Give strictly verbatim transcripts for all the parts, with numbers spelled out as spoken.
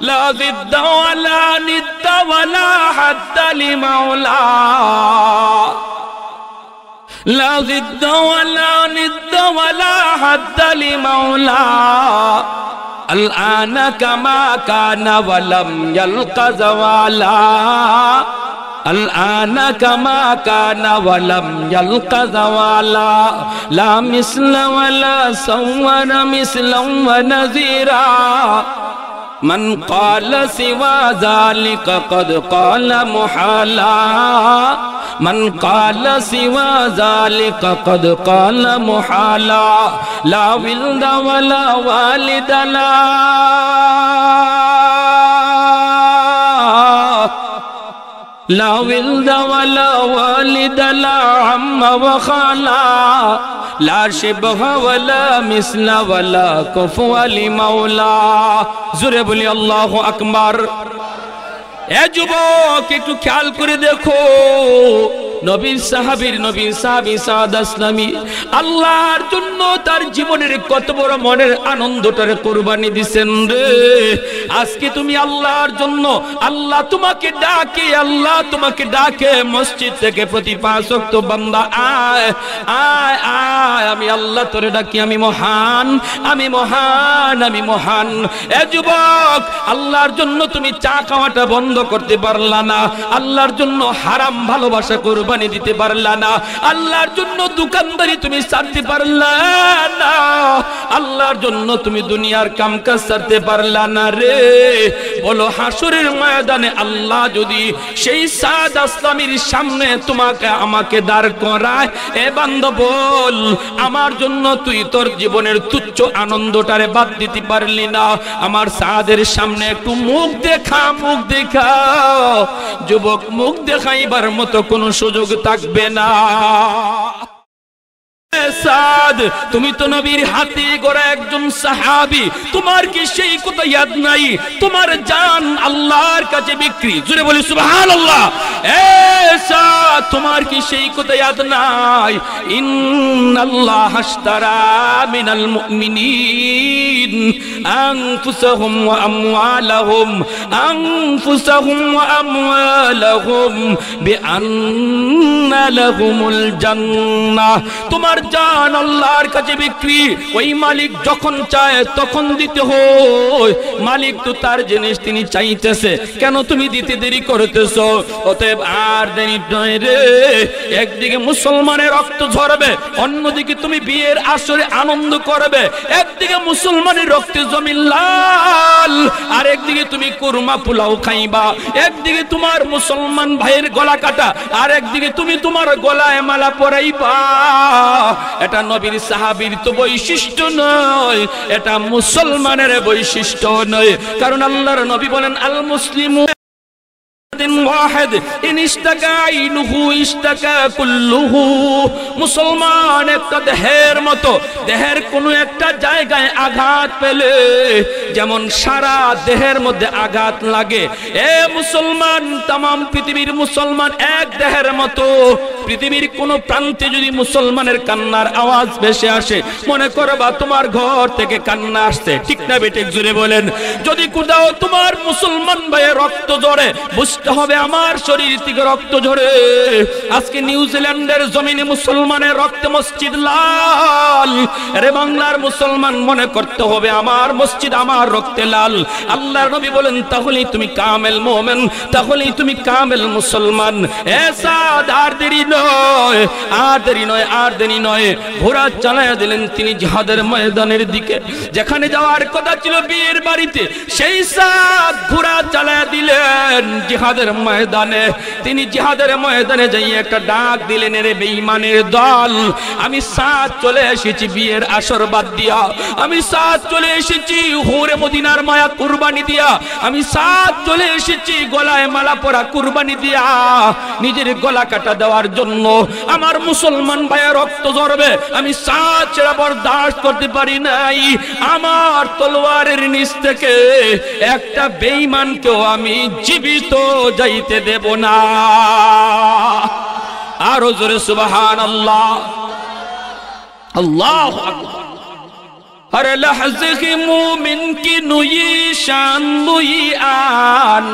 لا ضد ولا ند ولا حد لمولاه لا ضد ولا ند ولا حد لمولاه الآن كما كان ولم يلق زوالا الآن كما كان ولم يلق زوالا لا مثل ولا صور مثلا ونذيرا من قال سوى ذلك قد قال محالا من قال سوى ذلك قد قال محالا لا ولد ولا والد لا لا ولد ولا والد لا عم وخالا لا شبه ولا مثل ولا كفو لمولا জোরে বলি আল্লাহু আকবার এ যুবক একটু খেয়াল করে দেখো নবীর সাহাবীর নবীর সাহাবী সা'দ আল-আসলামী আল্লাহর জন্য তার জীবনের কত বড় মনের আনন্দটারে কুরবানি দিবেন রে আজকে তুমি আল্লাহর জন্য আল্লাহ তোমাকে ডাকে আল্লাহ তোমাকে ডাকে মসজিদ থেকে প্রতি পাঁচ ওয়াক্ত বান্দা আয় আয় আয় আমি আল্লাহ তোরে ডাকি আমি মহান আমি মহান আমি মহান এ যুবক আল্লাহর জন্য তুমি চা খাওয়াটা বন্ধ করতে পারলা না আল্লাহর জন্য হারাম ভালোবাসা কুরবানি বানি দিতে পারলা না আল্লাহর জন্য দোকানদারি তুমি ছাড়তে পারলা না আল্লাহর জন্য তুমি দুনিয়ার কামকাজ ছাড়তে পারলা না রে বলো হাসরের ময়দানে আল্লাহ যদি সেই সা'দ আল-আসলামীর সামনে তোমাকে আমাকে দাঁড় করায় এ বান্দা বল আমার জন্য তুই তোর জীবনের তুচ্ছ আনন্দটারে বাদ দিতে পারলি না আমার সাদের সামনে একটু মুখ দেখা মুখ দেখা যুবক মুখ দেখাইবার মতো কোনো সুযোগ থাকবে না সাদ তুমি তো নবীর হাতে গড়া একজন সাহাবী তোমার কি সেই কথা ইয়াদ নাই তোমার জান আল্লাহর কাছে বিক্রি জোরে বলি সুবহানাল্লাহ এ সাদ তোমার কি সেই কথা ইয়াদ নাই ইন্নাল্লাহ আশতারা মিনাল মুমিনিন আনফুসাহুম ওয়া আমওয়ালাহুম আনফুসাহুম ওয়া আমওয়ালাহুম বিআন্না লাহুমুল জান্নাহ তোমার জান আল্লাহর কাছে বিক্রি ওই মালিক যখন চায় তখন দিতে হয় মালিক তো তার জিনিস তিনি চাইতেছে কেন তুমি দিতে দেরি করতেছো অতএব আর দেরি নয় রে একদিকে মুসলমানের রক্ত ঝরবে অন্যদিকে তুমি বিয়ের আসরে আনন্দ করবে একদিকে মুসলমানের রক্তে জমিন লাল আর একদিকে তুমি কুরমা পোলাও খাইবা একদিকে তোমার মুসলমান ভাইয়ের গলা কাটা আর একদিকে তুমি তোমার গলায় মালা পরাইবা এটা নবীর সাহাবীর তো বৈশিষ্ট্য নয় এটা মুসলমানের বৈশিষ্ট্য নয় কারণ আল্লাহর নবী বলেন আল মুসলিমু واحد ان اشتكى عينه اشتكى كله মুসলমান একটা দেহের মতো দেহের কোনো একটা জায়গায় আঘাত পেলে যেমন সারা দেহের মধ্যে আঘাত লাগে এ মুসলমান तमाम পৃথিবীর মুসলমান এক দেহের মতো পৃথিবীর কোন প্রান্তে যদি মুসলমানের কান্নার আওয়াজ ভেসে আসে মনে করবা তোমার ঘর থেকে কান্না আসছে ঠিক না বেঠিক জোরে বলেন যদি কোথাও তোমার মুসলমান ভাইয়ে রক্ত ঝরে বুঝতে হবে আমার শরীর থেকে রক্ত ঝরে আজকে নিউজিল্যান্ডের জমিনে মুসলমানের রক্তে মসজিদ লাল আরে বাংলার মুসলমান মনে করতে হবে আমার মসজিদ আমার রক্তে লাল আল্লাহর নবী বলেন তাহলে তুমি কামেল মুমিন তাহলে তুমি কামেল মুসলমান এ সা'দ আর দেরি নয় আর দেরি নয় আর দেরি নয় ঘোড়া চালায়া দিলেন তিনি জিহাদের ময়দানের দিকে যেখানে যাওয়ার কথা ছিল বীর বাড়িতে সেই সা'দ ঘোড়া চালায়া দিলেন জিহাদের ময়দানে তিনি জিহাদের ময়দানে যাই একটা ডাক দিলেন রে বেঈমানের দল আমি সা'দ চলে এসেছি বিয়ের আসর বাদ দিয়া আমি সা'দ চলে এসেছি হুরে মদিনার মায়া কুরবানি দিয়া আমি সা'দ চলে এসেছি গলায় মালা পরা কুরবানি দিয়া নিজের গলা কাটা দেওয়ার জন্য আমার মুসলমান ভাইয়ের রক্ত ঝরবে আমি সা'দ সেটা বরদাশত করতে পারি নাই আমার তলোয়ারের নিচ থেকে একটা বেঈমানকেও আমি জীবিত যাইতে দেব না আরো জোরে সুবহানাল্লাহ আল্লাহু আকবার हर लहज़े की मोमिन की नुई शान नुई आन,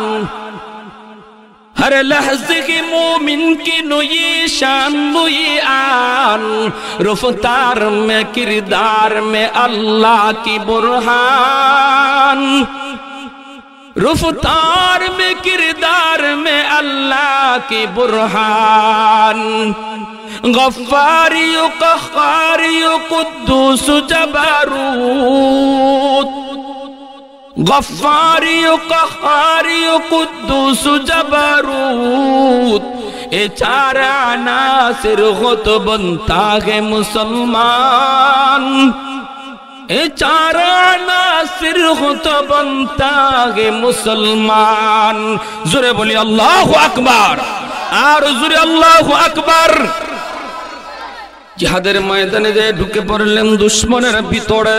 हर लहज़े की मोमिन की नुई शान नुई आन। रफ़्तार में किरदार में अल्लाह की बुरहान, रफ़्तार में किरदार में अल्लाह की बुरहान। गफ़ारियो क़ह्क़ारियो क़ुद्दूस जबरूत, गफ़ारियो क़ह्क़ारियो क़ुद्दूस जबरूत। ए चार अनासिर हो तो बनता है मुसलमान, ए चार अनासिर हो तो बनता है मुसलमान। ज़ोरे बोलिए अल्लाहु अकबर और ज़ोरे अल्लाहु अकबर। जिहाদের ময়দানে যে ঢুকে পড়লেন দুশমনের ভিতরে,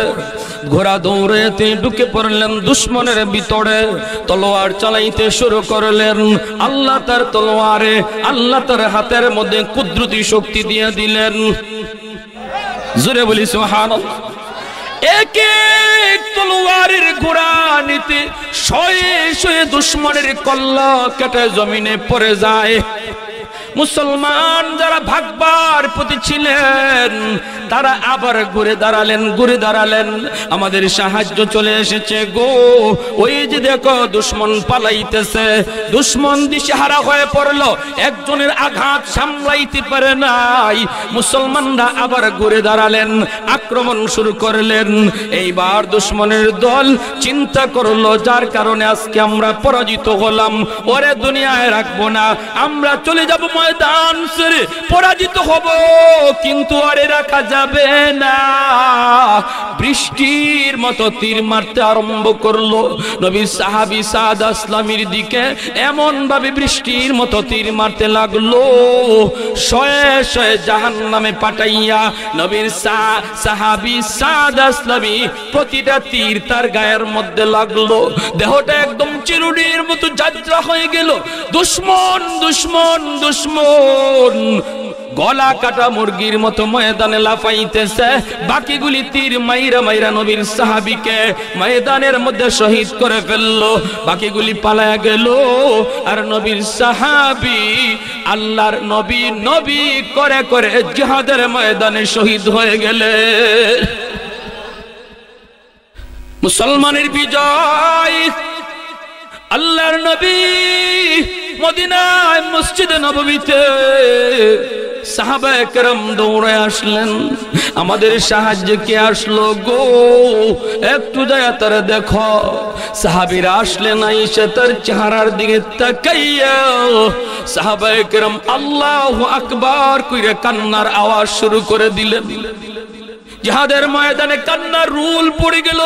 ঘোড়া দৌড়াতে ঢুকে পড়লেন দুশমনের ভিতরে, তলোয়ার চালাইতে শুরু করলেন। আল্লাহ তার তলোয়ারে, আল্লাহ তার হাতের মধ্যে কুদরতি শক্তি দিয়ে দিলেন। জোরে বলি সুবহানাল্লাহ। এক এক তলোয়ারের ঘোড়া নিতে শয়ে শয়ে দুশমনের কল্লা কেটে জমিনে পড়ে যায়। মুসলমান যারা ভাগবার প্রতি ছিলেন তারা আবার ঘুরে দাঁড়ালেন, ঘুরে দাঁড়ালেন। আমাদের সাহায্য চলে এসেছে গো, ওই যে দেখো দুশমন পালাইতেছে। দুশমন দিশেহারা হয়ে পড়লো, একজনের আঘাত সামলাইতে পারে নাই। মুসলমানরা আবার ঘুরে দাঁড়ালেন, আক্রমণ শুরু করলেন। এইবার দুশমনের দল চিন্তা করলো, যার কারণে আজকে আমরা পরাজিত হলাম, ওরে দুনিয়ায় রাখবো না, আমরা চলে যাবো ময়দান ছেড়ে। পরাজিত হব কিন্তু আরে রাখা যাবে না। বৃষ্টির মতো তীর মারতে আরম্ভ করলো। নবী সাহাবী সাদ আসলামীর দিকে এমন ভাবে বৃষ্টির মতো তীর মারতে লাগলো, শয়ে শয়ে জাহান্নামে পাঠাইয়া। নবীর সাহাবী সাদ আসলামী প্রতিটা তীর তার গায়ের মধ্যে লাগলো, দেহটা একদম চিরুনির মতো যাত্রা হয়ে গেল। দুশমন দুশমন দুশমন মন গলা কাটা মুরগির মতো ময়দানে লাফাইতেছে। বাকিগুলি তীর মাইরা মাইরা নবীর সাহাবীকে ময়দানের মধ্যে শহীদ করে ফেললো। বাকিগুলি পালায়া গেল, আর নবীর সাহাবী আল্লাহর নবী নবী করে করে জিহাদের ময়দানে শহীদ হয়ে গেলে। মুসলমানের বিজয়। আল্লাহর নবী মদিনায় মসজিদে নববীতে সাহাবায়ে কেরাম দৌড়ে আসলেন। আমাদের সাহায্যে কে আসলো গো, একটু দয়া করে দেখো। সাহাবীরা আসলেন, আয়েশা তার চেহারার দিকে তাকাইয়া সাহাবায়ে কেরাম আল্লাহু আকবার কইরা কান্নার আওয়াজ শুরু করে দিলেন। জিহাদের ময়দানে কান্নার রুল পড়ে গেল।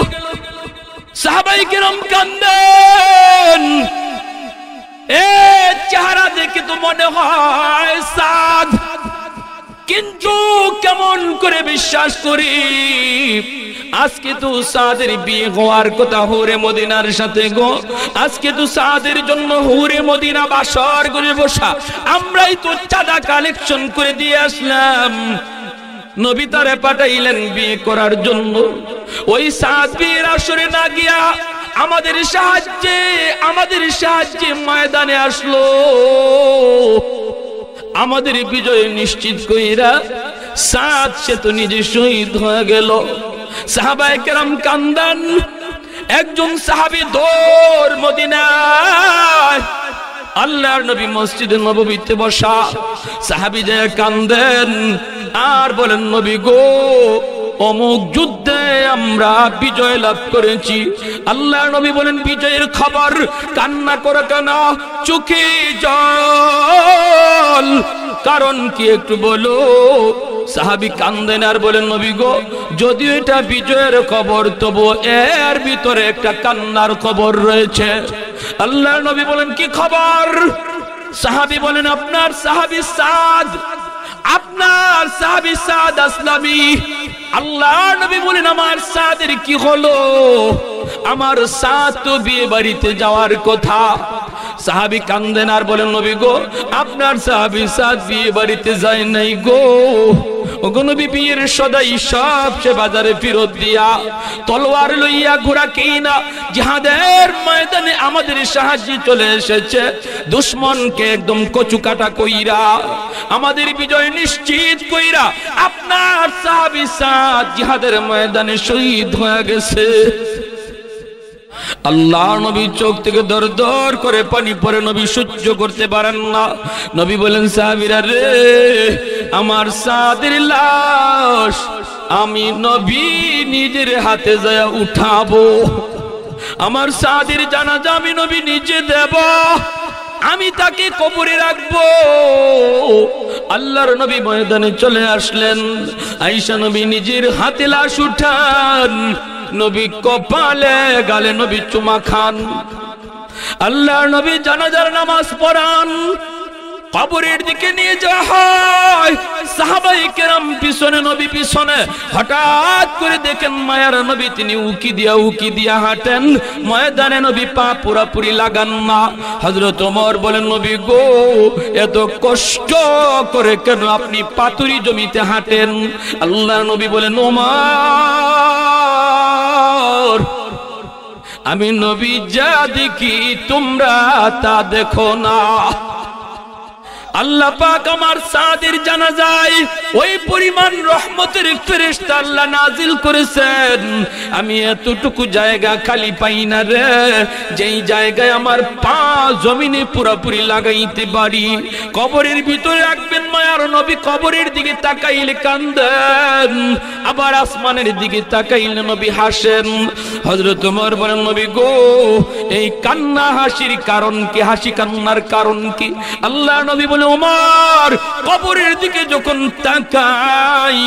সাহাবায়ে কেরাম কান্দেন, এ চেহারা দেখে তো মনে হয় সাদ, কিন্তু কেমন করে বিশ্বাস করি। আজকে তো সাদের বিয়ে হওয়ার কথা হুরে মদিনার সাথে গো, আজকে তো সাদের জন্য হুরে মদিনা বাসর করে বসা। আমরাই তো চাঁদা কালেকশন করে দিয়ে আসলাম, নবী তারে পাঠাইলেন বিয়ে করার জন্য। ওই সাদ বিয়ের আসরে না গিয়া আমাদের সাহায্যে আমাদের সাহায্যে ময়দানে আসলো। আমাদের বিজয় নিশ্চিত কইরা সাদ সে তো নিজে শহীদ হয়ে গেল। সাহাবায়ে কেরাম কান্দান। একজন সাহাবী দৌড় মদিনায়, আল্লাহর নবী মসজিদে নববীতে বসা। সাহাবী যে কান্দেন আর বলেন, নবী গো, অমুক যুদ্ধে আমরা বিজয় লাভ করেছি। আল্লাহ নবী বলেন, বিজয়ের খবর কান্না করে কেন, চোখে জল, কারণ কি একটু বলো। সাহাবী কান্দেন আর বলেন, নবী গো, যদিও এটা বিজয়ের খবর, তবু এর ভিতরে একটা কান্নার খবর রয়েছে। আল্লাহ নবী বলেন, কি খবর? সাহাবী বলেন, আপনার সাহাবী সাদ, আপনার সাহাবী সাদ আসলামী। আল্লাহ নবী বলেন, আমার সাদের কি হলো? আমার সাদ তো বিয়ে বাড়িতে যাওয়ার কথা। সাহাবী কান্দেন আর বলেন, নবী গো, আপনার সাহাবী সাদ বিয়ে বাড়িতে যায় নাই গো, ওগো নবী পীর সদাই সব সে বাজারে ফিরত দিয়া তলোয়ার লইয়া ঘোড়া কিনা জিহাদের ময়দানে আমাদের সাহায্য চলে এসেছে দুশমনকে একদম কচুকাটা কইরা আমাদের বিজয় নিশ্চিত কইরা আপনার সাহাবী সাদ জিহাদের ময়দানে শহীদ হয়ে গেছে আল্লাহ নবী চোখ থেকে দরদর করে পানি পড়ে নবী সহ্য করতে পারেন না নবী বলেন সাহাবীরা রে আমার সাদের লাশ আমি নবী নিজের হাতে যায় উঠাবো আমার সাদের জানাজা আমি নবী নিজে দেব আমি তাকে কবরে রাখবো আল্লাহর নবী ময়দানে চলে আসলেন আয়েশা নবী নিজের হাতে লাশ উঠান নবী কপালে গালে নবী চুমা খান আল্লাহর নবী জানাজার নামাজ পড়ান কবরের দিকে নিয়ে যাওয়া হয় সাহাবায়ে কেরাম পিছনে নবী পিছনে হঠাৎ করে দেখেন মায়ার নবী তিনি উকি দিয়া উকি দিয়া হাঁটেন ময়দানে নবী পা পুরাপুরি লাগান না হযরত ওমর বলেন নবী গো এত কষ্ট করে কেন আপনি পাতুরি জমিতে হাঁটেন আল্লাহর নবী বলেন ওমর আমি নবী যা দেখি তোমরা তা দেখো না আল্লাহ পাক আমার সাদের জানাজায় ওই পরিমাণ রহমতের ফেরেশতা আল্লাহ নাযিল করেছেন আমি এতটুকু জায়গা খালি পাই না রে যেই জায়গায় আমার পা জমিনে পুরোপুরি লাগাইতে পারি কবরের ভিতরে রাখবেন মায়ার নবী কবরের দিকে তাকাইলে কান্দেন আবার আসমানের দিকে তাকাইলে নবী হাসেন হযরত ওমর বলেন নবী গো এই কান্না হাসির কারণ কি হাসি কান্নার কারণ কি আল্লাহ নবী উমর কবরের দিকে যখন তাকাই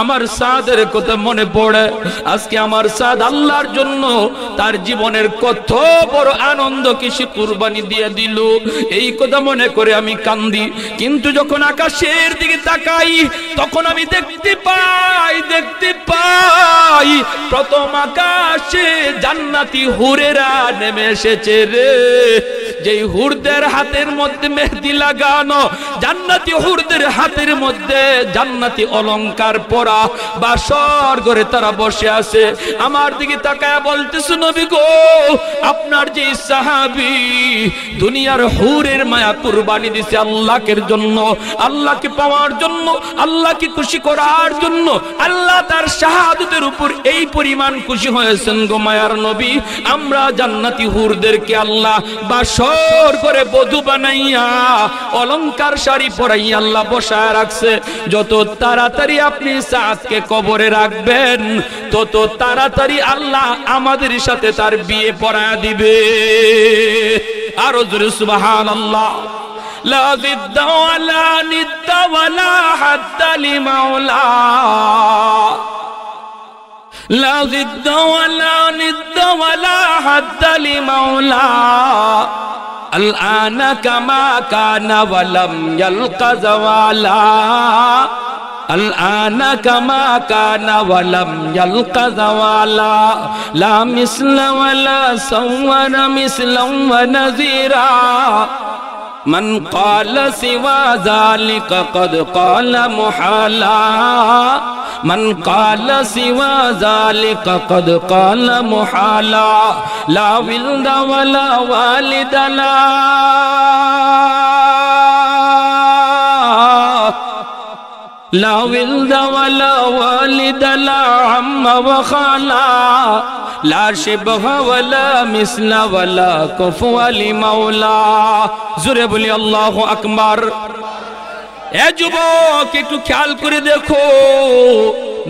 আমার সাদের কথা মনে পড়ে আজকে আমার সাদ আল্লাহর জন্য তার জীবনের কত বড় আনন্দ কিসে কুরবানি দিয়ে দিল এই কথা মনে করে আমি কান্দি কিন্তু যখন আকাশের দিকে তাকাই তখন আমি দেখতে পাই দেখতে পাই প্রথম আকাশে জান্নাতি হুরেরা নেমে এসেছে রে যেই হুরদের হাতের মধ্যে মেহেদি লাগানো জান্নাতি হুরদের হাতের মধ্যে জান্নাতি অলংকার পরা বাসর ঘরে তারা বসে আছে আমার দিকে তাকায়া বলতেছে নবী গো আপনার যে সাহাবী দুনিয়ার হুরের মায়া কুরবানি দিয়েছে আল্লাহর জন্য আল্লাহকে পাওয়ার জন্য আল্লাহকে খুশি করার জন্য আল্লাহ তার শাহাদাতের উপর এই পরিমাণ খুশি হয়েছেন গো মায়ার নবী আমরা জান্নাতি হুরদেরকে আল্লাহ বাসর করে বধু বানাইয়া অলংকার শাড়ি পরাইয়া আল্লাহ বসায় রাখছে যত তাড়াতাড়ি আপনি সাদকে কবরে রাখবেন তত তাড়াতাড়ি আল্লাহ আমাদের সাথে তার বিয়ে পড়ায়া দিবে আর জোরে সুবহানাল্লাহ লা জিদ্দা ওয়ালা নিদ্দা ওয়ালা হাদ্দা লিমাওলা লা জিদ্দা ওয়ালা নিদ্দা ওয়ালা হাদ্দা লিমাওলা الآن كما كان ولم يلق زوالا الآن كما كان ولم يلق زوالا لا مثل ولا صور مثلا ونذيرا من قال سوى ذلك قد قال محالا من قال سوى ذلك قد قال محالا لا ولد ولا والد لا لا ولد ولا والد لا عم وخالا لا شبه ولا مثل ولا كفوا لمولا زوره بولي الله اكبر اے যুবক একটু খেয়াল করে দেখো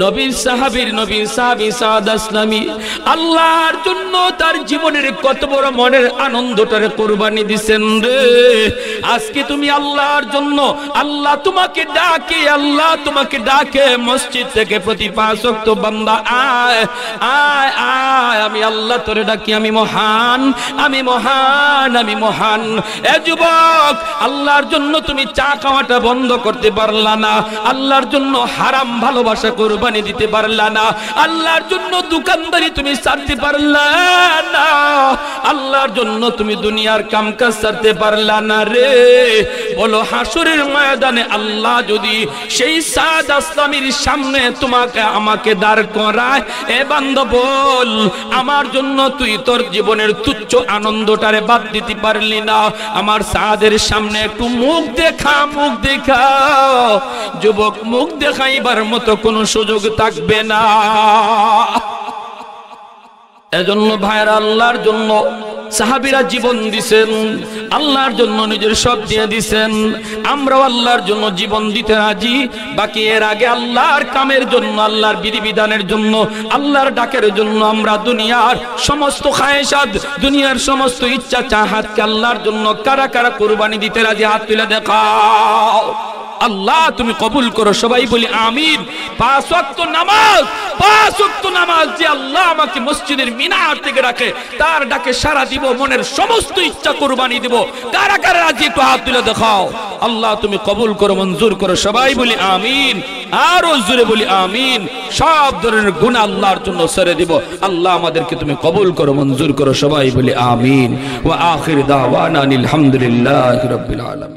নবীর সাহাবীর নবীর সাহাবী সাদ আসলামী আল্লাহর জন্য তার জীবনের কত বড় মনের আনন্দটারে কুরবানি দিবেন রে আজকে তুমি আল্লাহর জন্য আল্লাহ তোমাকে ডাকে আল্লাহ তোমাকে ডাকে মসজিদ থেকে প্রতি পাঁচ ওয়াক্ত বান্দা আয় আয় আয় আমি আল্লাহ তোরে ডাকি আমি মহান আমি মহান আমি মহান এ যুবক আল্লাহর জন্য তুমি চা খাওয়াটা বন্ধ করতে পারলা না আল্লাহর জন্য হারাম ভালোবাসা কুরবানি কোম্পানি দিতে পারলা না, আল্লাহর জন্য দোকানদারি তুমি ছাড়তে পারলা না, আল্লাহর জন্য তুমি দুনিয়ার কামকাজ ছাড়তে পারলা না রে। বলো হাসরের ময়দানে আল্লাহ যদি সেই সাদ আসলামীর সামনে তোমাকে আমাকে দাঁড় করায়, এ বান্দব বল আমার জন্য তুই তোর জীবনের তুচ্ছ আনন্দটারে বাদ দিতে পারলি না, আমার সাদের সামনে একটু মুখ দেখা মুখ দেখা যুবক মুখ দেখাইবার মতো কোনো সুযোগ থাকবে না। এজন্য ভাইরা আল্লাহর জন্য সাহাবীরা জীবন দিছেন, আল্লাহর জন্য নিজের সব দিয়ে দিছেন, আমরাও আল্লাহর জন্য জীবন দিতে রাজি। বাকি এর আগে আল্লাহর কামের জন্য, আল্লাহর বিধিবিধানের জন্য, আল্লাহর ডাকের জন্য আমরা দুনিয়ার সমস্ত খায়েশাত, দুনিয়ার সমস্ত ইচ্ছা চাহাতকে আল্লাহর জন্য কারা কারা কুরবানি দিতে রাজি হাত তুলে দেখাও। আল্লাহ তুমি কবুল করো, সবাই বলি আমিন। পাঁচ ওয়াক্ত নামাজ, পাঁচ ওয়াক্ত নামাজ যে আল্লাহ আমাকে মসজিদের মিনার থেকে রাখে, তার ডাকে সারা দিব, মনের সমস্ত ইচ্ছা কুরবানি দিব, কারা কারা রাজি একটু হাত তুলে দেখাও। আল্লাহ তুমি কবুল করো, মঞ্জুর করো, সবাই বলি আমিন, আরো জোরে বলি আমিন। সব ধরনের গুনাহ আল্লাহর জন্য ছেড়ে দিব, আল্লাহ আমাদেরকে তুমি কবুল করো, মঞ্জুর করো, সবাই বলি আমিন। ওয়া আখির দাওয়ানা আলহামদুলিল্লাহি রাব্বিল আলামিন।